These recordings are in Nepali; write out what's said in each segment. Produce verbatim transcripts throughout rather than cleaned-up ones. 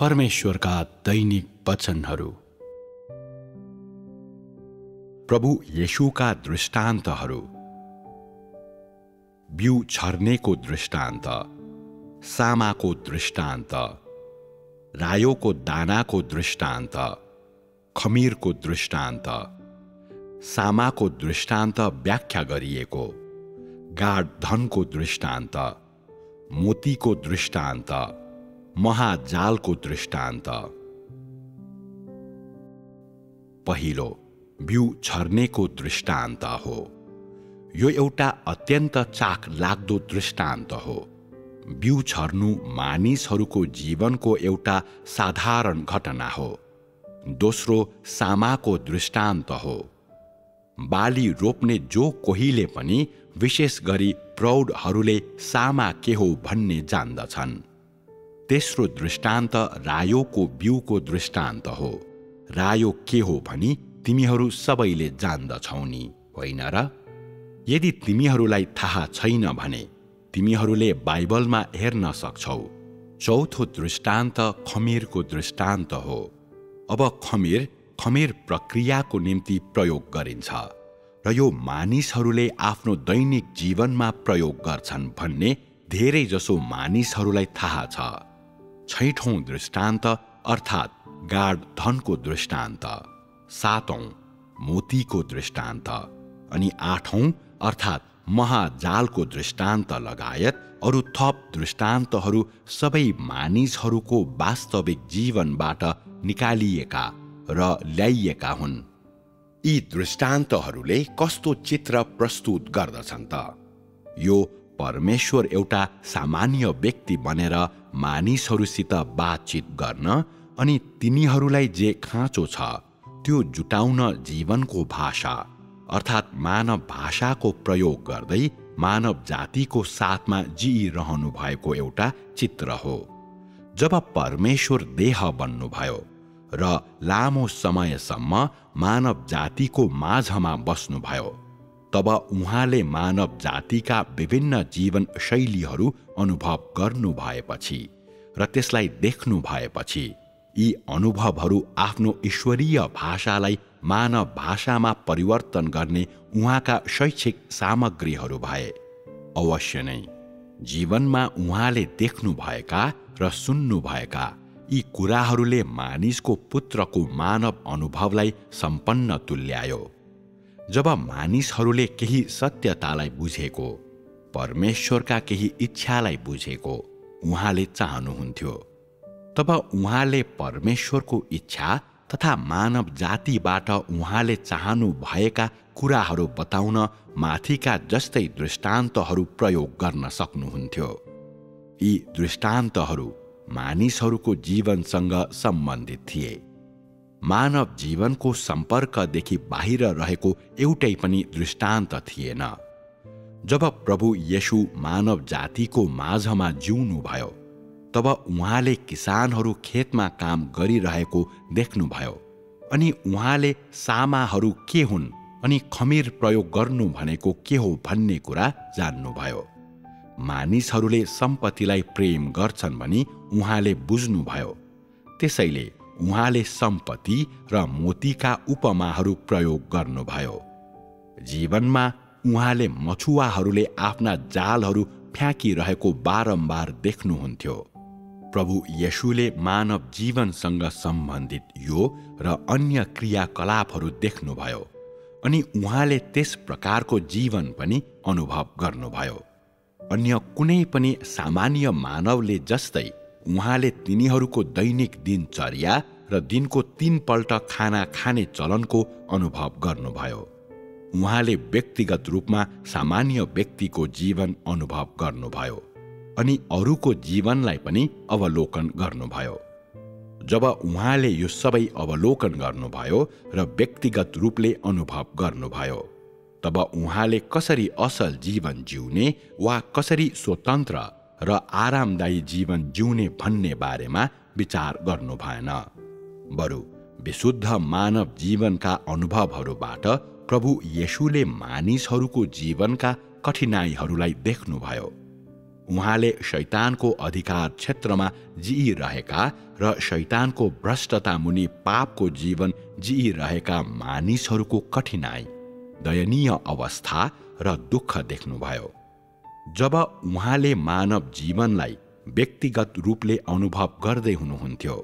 परमेश्वरका दैनिक वचनहरू, प्रभु येशूका दृष्टान्तहरू, बिउ छर्नेको दृष्टान्त, सामाको दृष्टान्त, रायोको दानाको दृष्टान्त, खमीरको दृष्टान्त, सामाको दृष्टान्त व्याख्या गरिएको, गाड धनको दृष्टान्त, मोतीको दृष्टान्त, महाजालको दृष्टान्त। पहिलो बिउ छर्नेको दृष्टान्त हो। यो एउटा अत्यन्त चाख लाग्दो दृष्टान्त हो। बिउ छर्नु मानिसहरूको जीवनको एउटा साधारण घटना हो। दोस्रो सामाको दृष्टान्त हो। बाली रोप्ने जो कोहीले पनि, विशेष गरी प्रौढहरूले सामा के हो भन्ने जान्दछन्। तेस्रो दृष्टान्त रायोको बिउको दृष्टान्त हो। रायो के हो भनी तिमीहरू सबैले जान्दछौ नि, होइन र? यदि तिमीहरूलाई थाहा छैन भने तिमीहरूले बाइबलमा हेर्न सक्छौ। चौथो दृष्टान्त खमीरको दृष्टान्त हो। अब खमीर खमीर प्रक्रियाको निम्ति प्रयोग गरिन्छ र यो मानिसहरूले आफ्नो दैनिक जीवनमा प्रयोग गर्छन् भन्ने धेरै जसो मानिसहरूलाई थाहा छ। छैठौँ दृष्टान्त अर्थात् गाड धनको दृष्टान्त, सातौँ मोतीको दृष्टान्त अनि आठौँ अर्थात् महाजालको दृष्टान्त लगायत अरू थप दृष्टान्तहरू सबै मानिसहरूको वास्तविक जीवनबाट निकालिएका र ल्याइएका हुन्। यी दृष्टान्तहरूले कस्तो चित्र प्रस्तुत गर्दछन् त? यो परमेश्वर एउटा सामान्य व्यक्ति बनेर मानिसहरूसित बातचित गर्न अनि तिनीहरूलाई जे खाँचो छ त्यो जुटाउन जीवनको भाषा अर्थात् मानव भाषाको प्रयोग गर्दै मानव जातिको साथमा जिइरहनु भएको एउटा चित्र हो। जब परमेश्वर देह बन्नुभयो र लामो समयसम्म मानव जातिको माझमा बस्नुभयो, तब उहाँले मानव जातिका विभिन्न जीवन शैलीहरू अनुभव गर्नु भएपछि र त्यसलाई देख्नु भएपछि यी अनुभवहरू आफ्नो ईश्वरीय भाषालाई मानव भाषामा परिवर्तन गर्ने उहाँका शैक्षिक सामग्रीहरू भए। अवश्य नै जीवनमा उहाँले देख्नुभएका र सुन्नुभएका यी कुराहरूले मानिसको पुत्रको मानव अनुभवलाई सम्पन्न तुल्यायो। जब मानिसहरूले केही सत्यतालाई बुझेको, परमेश्वरका केही इच्छालाई बुझेको उहाँले चाहनुहुन्थ्यो, तब उहाँले परमेश्वरको इच्छा तथा मानव जातिबाट उहाँले चाहनु भएका कुराहरू बताउन माथिका जस्तै दृष्टान्तहरू प्रयोग गर्न सक्नुहुन्थ्यो। यी दृष्टान्तहरू मानिसहरूको जीवनसँग सम्बन्धित थिए। मानव जीवनको सम्पर्कदेखि बाहिर रहेको एउटै पनि दृष्टान्त थिएन। जब प्रभु येशू मानव जातिको माझमा जिउनुभयो, तब उहाँले किसानहरू खेतमा काम गरिरहेको देख्नुभयो अनि उहाँले सामाहरू के हुन् अनि खमीर प्रयोग गर्नु भनेको के हो भन्ने कुरा जान्नुभयो। मानिसहरूले सम्पत्तिलाई प्रेम गर्छन् भनी उहाँले बुझ्नुभयो। त्यसैले उहाँले सम्पत्ति र मोतीका उपमाहरू प्रयोग गर्नुभयो। जीवनमा उहाँले मछुवाहरूले आफ्ना जालहरू फ्याँकिरहेको बारम्बार देख्नुहुन्थ्यो। प्रभु येशूले मानव जीवनसँग सम्बन्धित यो र अन्य क्रियाकलापहरू देख्नुभयो अनि उहाँले त्यस प्रकारको जीवन पनि अनुभव गर्नुभयो। अन्य कुनै पनि सामान्य मानवले जस्तै उहाँले तिनीहरूको दैनिक दिनचर्या र दिनको तीनपल्ट खाना खाने चलनको अनुभव गर्नुभयो। उहाँले व्यक्तिगत रूपमा सामान्य व्यक्तिको जीवन अनुभव गर्नुभयो अनि अरूको जीवनलाई पनि अवलोकन गर्नुभयो। जब उहाँले यो सबै अवलोकन गर्नुभयो र व्यक्तिगत रूपले अनुभव गर्नुभयो, तब उहाँले कसरी असल जीवन जिउने वा कसरी स्वतन्त्र र आरामदायी जीवन जिउने भन्ने बारेमा विचार गर्नु भएन। बरु विशुद्ध मानव जीवनका अनुभवहरूबाट प्रभु येशूले मानिसहरूको जीवनका कठिनाइहरूलाई देख्नुभयो। उहाँले शैतानको अधिकार क्षेत्रमा जिइरहेका र शैतानको भ्रष्टता मुनि पापको जीवन जिइरहेका मानिसहरूको कठिनाई, दयनीय अवस्था र दुःख देख्नुभयो। जब उहाँले मानव जीवनलाई व्यक्तिगत रूपले अनुभव गर्दै हुनुहुन्थ्यो,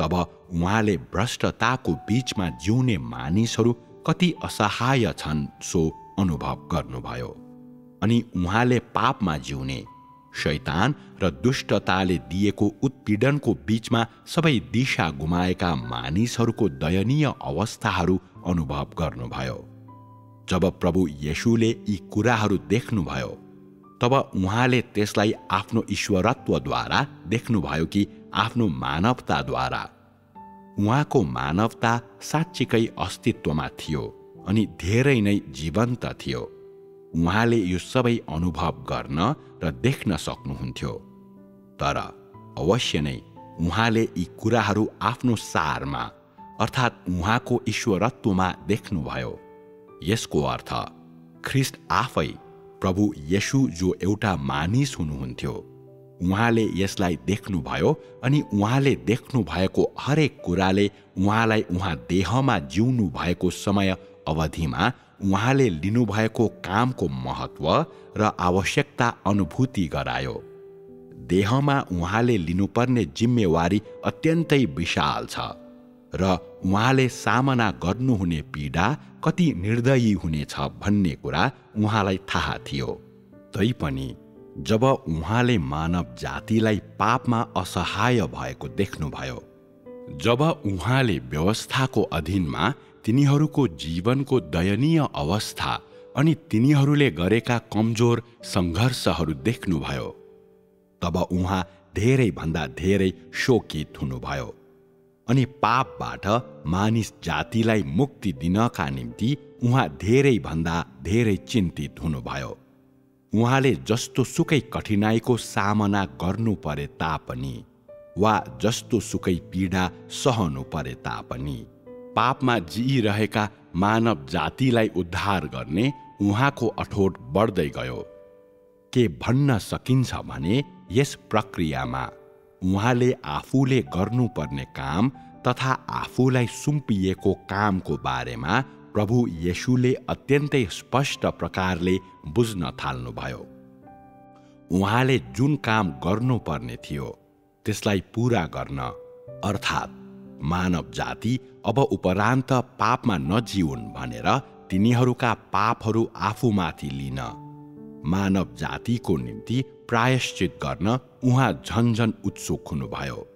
तब उहाँले भ्रष्टताको बीचमा जिउने मानिसहरू कति असहाय छन् सो अनुभव गर्नुभयो। अनि उहाँले पापमा जिउने, शैतान र दुष्टताले दिएको उत्पीडनको बीचमा सबै दिशा गुमाएका मानिसहरूको दयनीय अवस्थाहरू अनुभव गर्नुभयो। जब प्रभु येशूले यी कुराहरू देख्नुभयो, तब उहाँले त्यसलाई आफ्नो ईश्वरत्वद्वारा देख्नुभयो कि आफ्नो मानवताद्वारा। उहाँको मानवता साँच्चीकै अस्तित्वमा थियो अनि धेरै नै जीवन्त थियो। उहाँले यो सबै अनुभव गर्न र देख्न सक्नुहुन्थ्यो, तर अवश्य नै उहाँले यी कुराहरू आफ्नो सारमा अर्थात् उहाँको ईश्वरत्वमा देख्नुभयो। यसको अर्थ ख्रिस्ट आफै प्रभु येशू जो एउटा मानिस हुनुहुन्थ्यो, उहाँले यसलाई देख्नुभयो अनि उहाँले देख्नु भएको हरेक कुराले उहाँलाई उहाँ देहमा जिउनु भएको समय अवधिमा उहाँले लिनुभएको कामको महत्त्व र आवश्यकता अनुभूति गरायो। देहमा उहाँले लिनुपर्ने जिम्मेवारी अत्यन्तै विशाल छ र उहाँले सामना गर्नुहुने पीडा कति निर्दयी हुनेछ भन्ने कुरा उहाँलाई थाहा थियो। तैपनि जब उहाँले मानव जातिलाई पापमा असहाय भएको देख्नुभयो, जब उहाँले व्यवस्थाको अधीनमा तिनीहरूको जीवनको दयनीय अवस्था अनि तिनीहरूले गरेका कमजोर सङ्घर्षहरू देख्नुभयो, तब उहाँ धेरैभन्दा धेरै शोकित हुनुभयो अनि पापबाट मानिस जातिलाई मुक्ति दिनका निम्ति उहाँ धेरैभन्दा धेरै चिन्तित हुनुभयो। उहाँले जस्तो सुकै कठिनाइको सामना गर्नु परे तापनि वा जस्तो सुकै पीडा सहनु परे तापनि पापमा जिइरहेका मानव जातिलाई उद्धार गर्ने उहाँको अठोट बढ्दै गयो। के भन्न सकिन्छ भने यस प्रक्रियामा उहाँले आफूले गर्नुपर्ने काम तथा आफूलाई सुम्पिएको कामको बारेमा प्रभु येशूले अत्यन्तै स्पष्ट प्रकारले बुझ्न थाल्नुभयो। उहाँले जुन काम गर्नुपर्ने थियो त्यसलाई पूरा गर्न, अर्थात् मानव जाति अब उपरान्त पापमा नजिउन् भनेर तिनीहरूका पापहरू आफूमाथि लिन, मानव जातिको निम्ति प्रायश्चित गर्न उहाँ झन्झन उत्सुक हुनुभयो।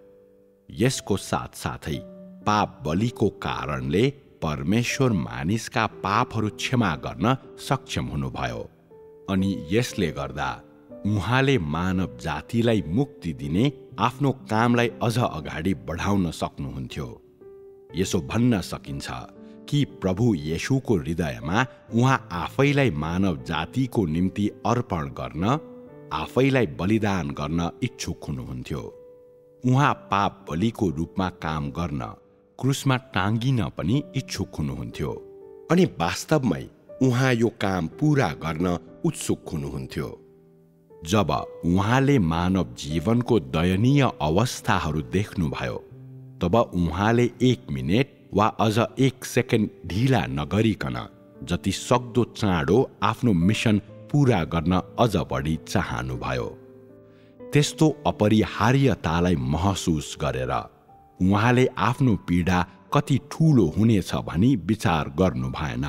यसको साथसाथै पाप बलिको कारणले परमेश्वर मानिसका पापहरू क्षमा गर्न सक्षम हुनुभयो अनि यसले गर्दा उहाँले मानव जातिलाई मुक्ति दिने आफ्नो कामलाई अझ अगाडि बढाउन सक्नुहुन्थ्यो। यसो भन्न सकिन्छ कि प्रभु येशूको हृदयमा उहाँ आफैलाई मानव जातिको निम्ति अर्पण गर्न, आफैलाई बलिदान गर्न इच्छुक हुनुहुन्थ्यो। उहाँ पाप बलिको रूपमा काम गर्न, क्रुसमा टाँगिन पनि इच्छुक हुनुहुन्थ्यो अनि वास्तवमै उहाँ यो काम पूरा गर्न उत्सुक हुनुहुन्थ्यो। जब उहाँले मानव जीवनको दयनीय अवस्थाहरू देख्नुभयो, तब उहाँले एक मिनेट वा अझ एक सेकेन्ड ढिला नगरिकन जति सक्दो चाँडो आफ्नो मिसन पूरा गर्न अझ बढी चाहनुभयो। त्यस्तो अपरिहार्यतालाई महसुस गरेर उहाँले आफ्नो पीडा कति ठूलो हुनेछ भनी विचार गर्नु भएन,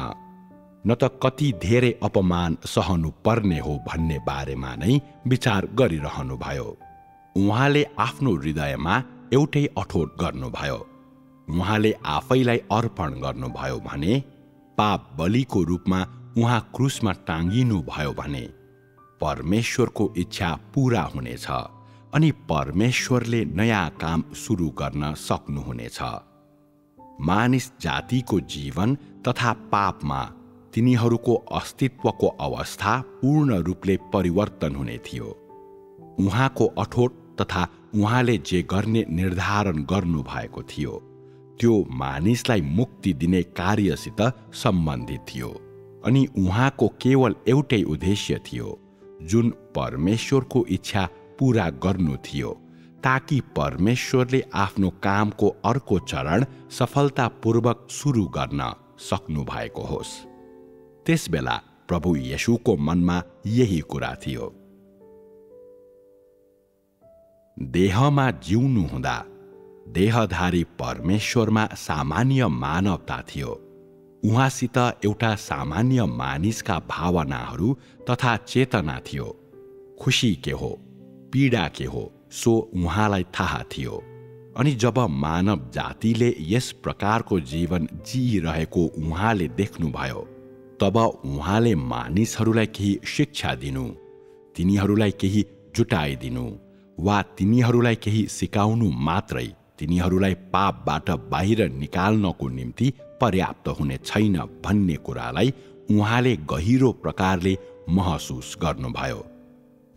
न त कति धेरै अपमान सहनु पर्ने हो भन्ने बारेमा नै विचार गरिरहनुभयो। उहाँले आफ्नो हृदयमा एउटै अठोट गर्नुभयो। उहाँले आफैलाई अर्पण गर्नुभयो भने, पाप बलिको रूपमा उहाँ क्रुसमा टाँगिनुभयो भने परमेश्वरको इच्छा पूरा हुनेछ अनि परमेश्वरले नयाँ काम सुरु गर्न सक्नुहुनेछ। मानिस जातिको जीवन तथा पापमा तिनीहरूको अस्तित्वको अवस्था पूर्ण रूपले परिवर्तन हुने थियो। उहाँको अठोट तथा उहाँले जे गर्ने निर्धारण गर्नुभएको थियो त्यो मानिसलाई मुक्ति दिने कार्यसित सम्बन्धित थियो अनि उहाँको केवल एउटै उद्देश्य थियो, जुन परमेश्वर को इच्छा पूरा गर्नु थियो ताकि परमेश्वरले आफ्नो कामको अर्को चरण सफलतापूर्वक सुरु गर्न सक्नु भएको होस्। त्यसबेला प्रभु येशूको मनमा यही कुरा थियो। देहमा जिउनु हुँदा देहधारी परमेश्वरमा सामान्य मानवता थियो। उहाँसित एउटा सामान्य मानिसका भावनाहरू तथा चेतना थियो। खुशी के हो, पीडा के हो, सो उहाँलाई थाहा थियो। अनि जब मानव जातिले यस प्रकारको जीवन जिइरहेको उहाँले देख्नुभयो तब उहाँले मानिसहरूलाई केही शिक्षा दिनु, तिनीहरूलाई केही जुटाइदिनु वा तिनीहरूलाई केही सिकाउनु मात्रै तिनीहरूलाई पापबाट बाहिर निकाल्नको निम्ति पर्याप्त हुने छैन भन्ने कुरालाई उहाँले गहिरो प्रकारले महसुस गर्नुभयो।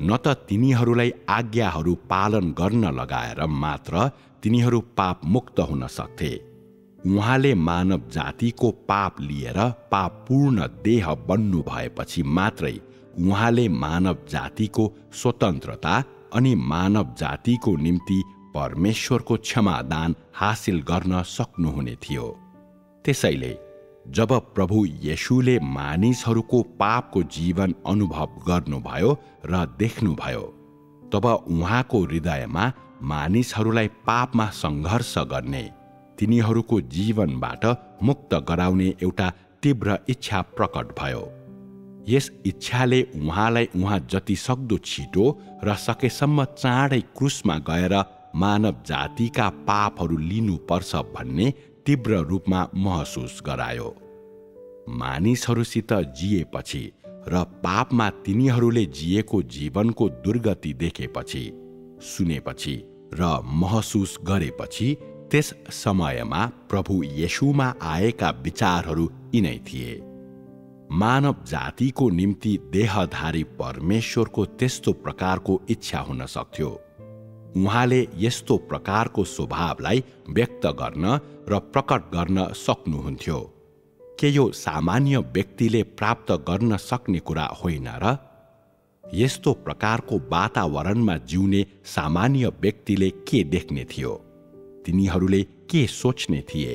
न त तिनीहरूलाई आज्ञाहरू पालन गर्न लगाएर मात्र तिनीहरू पापमुक्त हुन सक्थे। उहाँले मानव जातिको पाप लिएर पापपूर्ण देह बन्नु भएपछि मात्रै उहाँले मानव जातिको स्वतन्त्रता अनि मानव जातिको निम्ति परमेश्वरको क्षमादान हासिल गर्न सक्नुहुने थियो। त्यसैले जब प्रभु येशूले मानिसहरूको पापको जीवन अनुभव गर्नुभयो र देख्नुभयो तब उहाँको हृदयमा मानिसहरूलाई पापमा सङ्घर्ष गर्ने, तिनीहरूको जीवनबाट मुक्त गराउने एउटा तीव्र इच्छा प्रकट भयो। यस इच्छाले उहाँलाई उहाँ जतिसक्दो छिटो र सकेसम्म चाँडै क्रुसमा गएर मानव जातिका पापहरू लिनुपर्छ भन्ने तीव्र रूपमा महसुस गरायो। मानिसहरूसित जिएपछि र पापमा तिनीहरूले जिएको जीवनको दुर्गति देखेपछि, सुनेपछि र महसुस गरेपछि त्यस समयमा प्रभु येशूमा आएका विचारहरू यिनै थिए। मानव जातिको निम्ति देहधारी परमेश्वरको त्यस्तो प्रकारको इच्छा हुन सक्थ्यो। उहाँले यस्तो प्रकारको स्वभावलाई व्यक्त गर्न र प्रकट गर्न सक्नुहुन्थ्यो। के यो सामान्य व्यक्तिले प्राप्त गर्न सक्ने कुरा होइन र? यस्तो प्रकारको वातावरणमा जिउने सामान्य व्यक्तिले के देख्ने थियो? तिनीहरूले के सोच्ने थिए?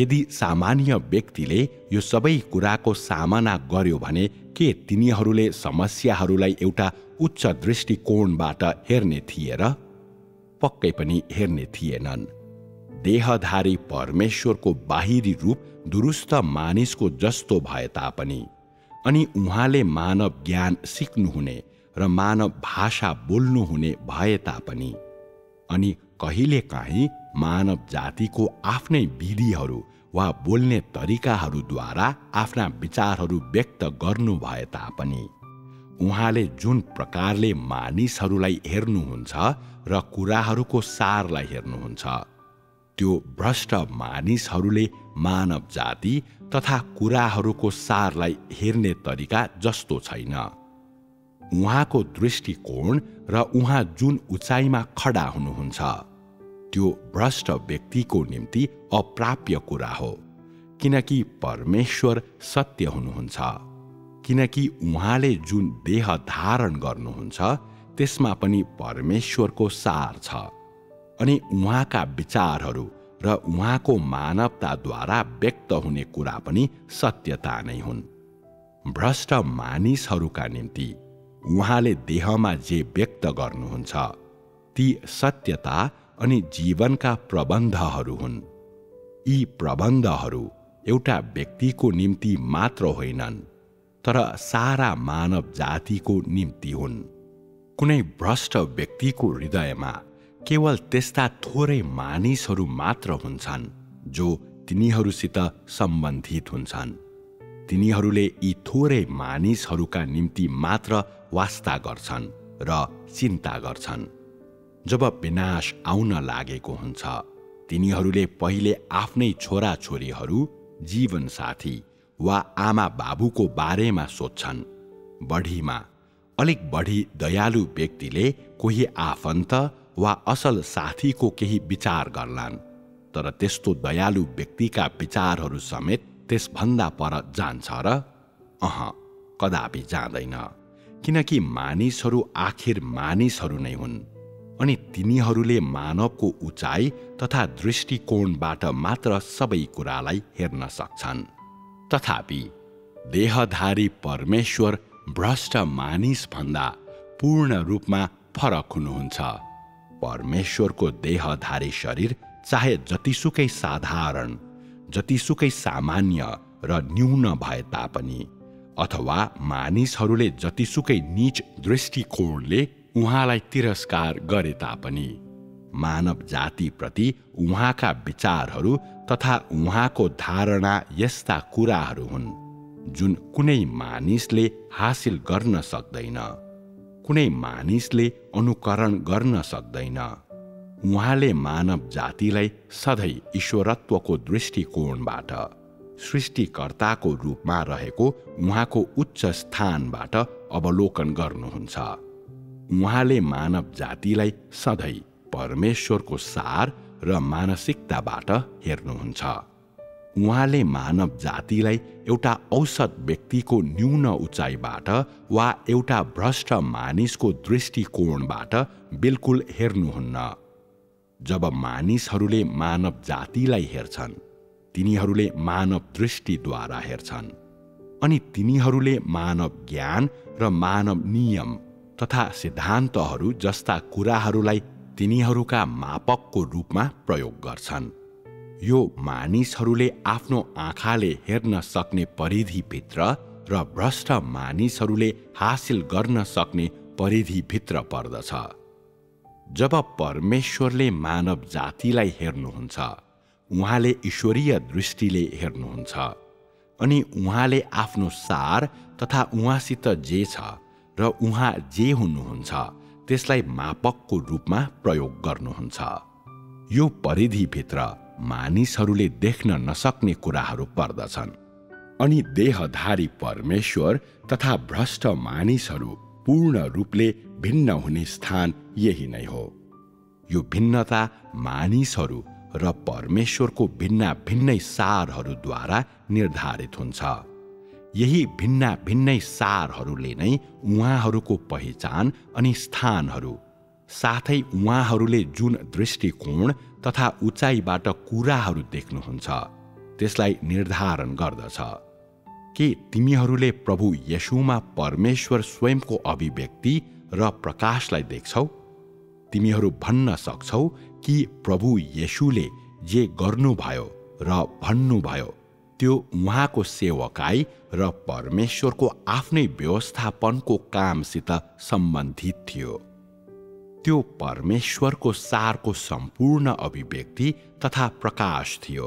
यदि सामान्य व्यक्तिले यो सबै कुराको सामना गर्यो भने के तिनीहरूले समस्याहरूलाई एउटा उच्च दृष्टिकोणबाट हेर्ने थिए र? पक्कै पनि हेर्ने थिएनन्। देहधारी परमेश्वरको बाहिरी रूप दुरुस्त मानिसको जस्तो भए तापनि अनि उहाँले मानव ज्ञान सिक्नुहुने र मानव भाषा बोल्नुहुने भए तापनि अनि कहिलेकाहीँ मानव जातिको आफ्नै विधिहरू वा बोल्ने तरिकाहरूद्वारा आफ्ना विचारहरू व्यक्त गर्नु भए तापनि उहाँले जुन प्रकारले मानिसहरूलाई हेर्नुहुन्छ र कुराहरूको सारलाई हेर्नुहुन्छ त्यो भ्रष्ट मानिसहरूले मानव जाति तथा कुराहरूको सारलाई हेर्ने तरिका जस्तो छैन। उहाँको दृष्टिकोण र उहाँ जुन उचाइमा खडा हुनुहुन्छ त्यो भ्रष्ट व्यक्तिको निम्ति अप्राप्य कुरा हो, किनकि परमेश्वर सत्य हुनुहुन्छ। किनकि उहाँले जुन देह धारण गर्नुहुन्छ त्यसमा पनि परमेश्वरको सार छ अनि उहाँका विचारहरू र उहाँको मानवताद्वारा व्यक्त हुने कुरा पनि सत्यता नै हुन्। भ्रष्ट मानिसहरूका निम्ति उहाँले देहमा जे व्यक्त गर्नुहुन्छ ती सत्यता अनि जीवनका प्रबन्धहरू हुन्। यी प्रबन्धहरू एउटा व्यक्तिको निम्ति मात्र होइनन् तर सारा मानव जातिको निम्ति हुन्। कुनै भ्रष्ट व्यक्तिको हृदयमा केवल त्यस्ता थोरै मानिसहरू मात्र हुन्छन् जो तिनीहरूसित सम्बन्धित हुन्छन्। तिनीहरूले यी थोरै मानिसहरूका निम्ति मात्र वास्ता गर्छन् र चिन्ता गर्छन्। जब विनाश आउन लागेको हुन्छ तिनीहरूले पहिले आफ्नै छोराछोरीहरू, जीवनसाथी वा आमा बाबुको बारेमा सोच्छन्। बढीमा अलिक बढी दयालु व्यक्तिले कोही आफन्त वा असल साथीको केही विचार गर्लान् तर त्यस्तो दयालु व्यक्तिका विचारहरू समेत त्यसभन्दा पर जान्छ र? अह, कदापि जाँदैन। किनकि मानिसहरू आखिर मानिसहरू नै हुन् अनि तिनीहरूले मानवको उचाइ तथा दृष्टिकोणबाट मात्र सबै कुरालाई हेर्न सक्छन्। तथापि देहधारी परमेश्वर भ्रष्ट मानिसभन्दा पूर्ण रूपमा फरक हुनुहुन्छ। परमेश्वरको देहधारी शरीर चाहे जतिसुकै साधारण जतिसुकै सामान्य र न्यून भए तापनि अथवा मानिसहरूले जतिसुकै नीच दृष्टिकोणले उहाँलाई तिरस्कार गरे तापनि मानव जातिप्रति उहाँका विचारहरू तथा उहाँको धारणा यस्ता कुराहरू हुन् जुन कुनै मानिसले हासिल गर्न सक्दैन, कुनै मानिसले अनुकरण गर्न सक्दैन। उहाँले मानव जातिलाई सधैँ ईश्वरत्वको दृष्टिकोणबाट सृष्टिकर्ताको रूपमा रहेको उहाँको उच्च स्थानबाट अवलोकन गर्नुहुन्छ। उहाँले मानव जातिलाई सधैँ परमेश्वरको सार र मानसिकताबाट हेर्नुहुन्छ। उहाँले मानव जातिलाई एउटा औसत व्यक्तिको न्यून उचाइबाट वा एउटा भ्रष्ट मानिसको दृष्टिकोणबाट बिल्कुल हेर्नुहुन्न। जब मानिसहरूले मानव जातिलाई हेर्छन् तिनीहरूले मानव दृष्टिद्वारा हेर्छन् अनि तिनीहरूले मानव ज्ञान र मानव नियम तथा सिद्धान्तहरू जस्ता कुराहरूलाई तिनीहरूका मापकको रूपमा प्रयोग गर्छन्। यो मानिसहरूले आफ्नो आँखाले हेर्न सक्ने परिधिभित्र र भ्रष्ट मानिसहरूले हासिल गर्न सक्ने परिधिभित्र पर्दछ। जब परमेश्वरले मानव जातिलाई हेर्नुहुन्छ उहाँले ईश्वरीय दृष्टिले हेर्नुहुन्छ अनि उहाँले आफ्नो सार तथा उहाँसित जे छ र उहाँ जे हुनुहुन्छ त्यसलाई मापकको रूपमा प्रयोग गर्नुहुन्छ। यो परिधिभित्र मानिसहरूले देख्न नसक्ने कुराहरू पर्दछन् अनि देहधारी परमेश्वर तथा भ्रष्ट मानिसहरू पूर्ण रूपले भिन्न हुने स्थान यही नै हो। यो भिन्नता मानिसहरू र परमेश्वरको भिन्न भिन्नै सारहरूद्वारा निर्धारित हुन्छ। यही भिन्न भिन्नै सारहरूले नै उहाँहरूको पहिचान अनि स्थानहरू साथै उहाँहरूले जुन दृष्टिकोण तथा उचाइबाट कुराहरू देख्नुहुन्छ त्यसलाई निर्धारण गर्दछ। के तिमीहरूले प्रभु येशूमा परमेश्वर स्वयंको अभिव्यक्ति र प्रकाशलाई देख्छौ? तिमीहरू भन्न सक्छौ कि प्रभु येशूले जे गर्नुभयो र भन्नुभयो त्यो उहाँको सेवकाई र परमेश्वरको आफ्नै व्यवस्थापनको कामसित सम्बन्धित थियो। त्यो परमेश्वरको सारको सम्पूर्ण अभिव्यक्ति तथा प्रकाश थियो।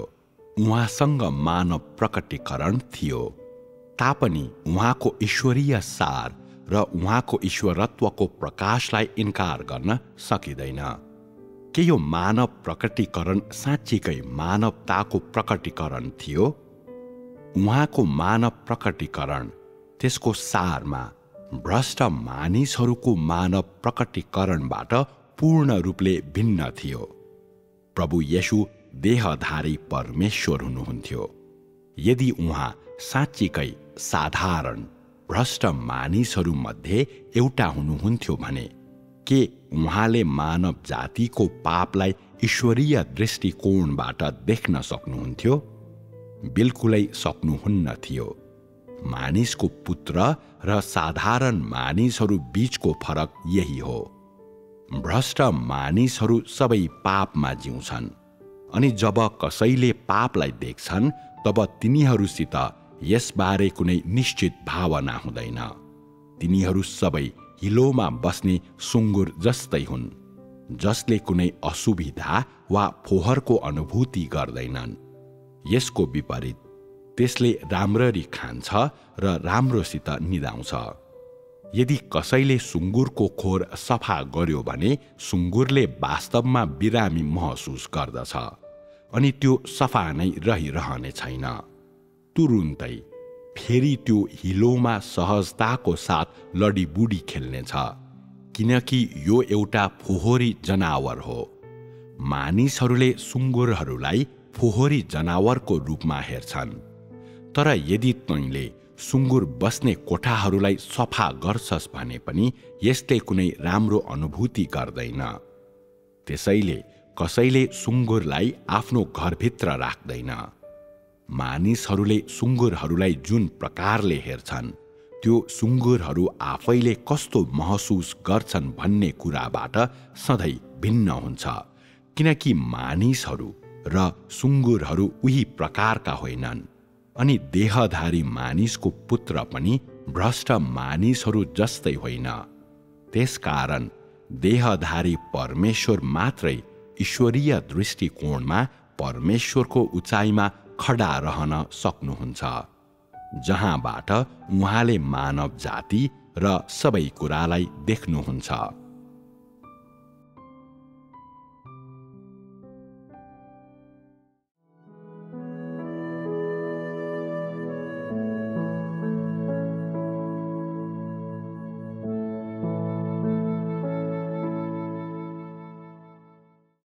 उहाँसँग मानव प्रकटीकरण थियो तापनि उहाँको ईश्वरीय सार र उहाँको ईश्वरत्वको प्रकाशलाई इन्कार गर्न सकिँदैन। के यो मानव प्रकटीकरण साँच्चीकै मानवताको प्रकटीकरण थियो? उहाँको मानव प्रकटीकरण त्यसको सारमा भ्रष्ट मानिसहरूको मानव प्रकटीकरणबाट पूर्ण रूपले भिन्न थियो। प्रभु येशू देहधारी परमेश्वर हुनुहुन्थ्यो। यदि उहाँ साँच्चीकै साधारण भ्रष्ट मानिसहरूमध्ये एउटा हुनुहुन्थ्यो भने के उहाँले मानव जातिको पापलाई ईश्वरीय दृष्टिकोणबाट देख्न सक्नुहुन्थ्यो? बिल्कुलै सक्नुहुन्न थियो। मानिसको पुत्र र साधारण मानिसहरू बीचको फरक यही हो। भ्रष्ट मानिसहरू सबै पापमा जिउँछन् अनि जब कसैले पापलाई देख्छन् तब तिनीहरूसित यसबारे कुनै निश्चित भावना हुँदैन। तिनीहरू सबै हिलोमा बस्ने सुँगुर जस्तै हुन् जसले कुनै असुविधा वा फोहोरको अनुभूति गर्दैनन्। यसको विपरीत त्यसले राम्ररी खान्छ र राम्रोसित निदाउँछ। यदि कसैले सुँगुरको खोर सफा गर्यो भने सुँगुरले वास्तवमा बिरामी महसुस गर्दछ अनि त्यो सफा नै रहिरहने छैन। तुरुन्तै फेरि त्यो हिलोमा सहजताको साथ लडीबुडी खेल्नेछ किनकि यो एउटा फोहोरी जनावर हो। मानिसहरूले सुँगुरहरूलाई फोहोरी जनावरको रूपमा हेर्छन् तर यदि तैँले सुँगुर बस्ने कोठाहरूलाई सफा गर्छस् भने पनि यस्तै कुनै राम्रो अनुभूति गर्दैन। त्यसैले कसैले सुँगुरलाई आफ्नो घरभित्र राख्दैन। मानिसहरूले सुँगुरहरूलाई जुन प्रकारले हेर्छन् त्यो सुँगुरहरू आफैले कस्तो महसुस गर्छन् भन्ने कुराबाट सधैँ भिन्न हुन्छ, किनकि मानिसहरू र सुँगुरहरू उही प्रकारका होइनन्। अनि देहधारी मानिसको पुत्र पनि भ्रष्ट मानिसहरू जस्तै होइन। त्यसकारण देहधारी परमेश्वर मात्रै ईश्वरीय दृष्टिकोणमा परमेश्वरको उचाइमा खडा रहन सक्नुहुन्छ, जहाँबाट उहाँले मानव जाति र सबै कुरालाई देख्नुहुन्छ।